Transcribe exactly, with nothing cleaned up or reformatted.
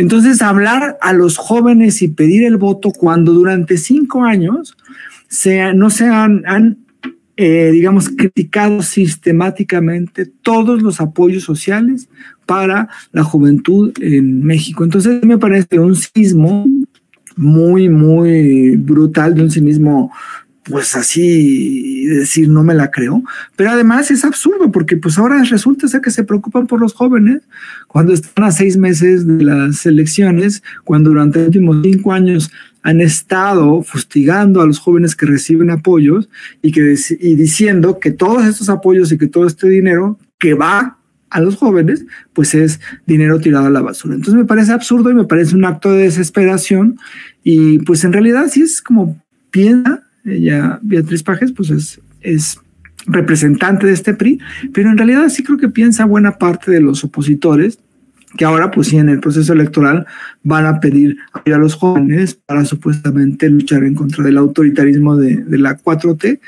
Entonces, hablar a los jóvenes y pedir el voto cuando durante cinco años se, no se han, han eh, digamos, criticado sistemáticamente todos los apoyos sociales para la juventud en México. Entonces, me parece un sismo muy, muy brutal, de un cinismo, pues así decir, no me la creo. Pero además es absurdo, porque pues ahora resulta ser que se preocupan por los jóvenes cuando están a seis meses de las elecciones, cuando durante los últimos cinco años han estado fustigando a los jóvenes que reciben apoyos y, que, y diciendo que todos estos apoyos y que todo este dinero que va a los jóvenes, pues es dinero tirado a la basura. Entonces me parece absurdo y me parece un acto de desesperación, y pues en realidad sí es como piensa ella, Beatriz Pagés, pues es, es representante de este P R I, pero en realidad sí creo que piensa buena parte de los opositores, que ahora pues sí en el proceso electoral van a pedir apoyo a los jóvenes para supuestamente luchar en contra del autoritarismo de, de la cuatro T,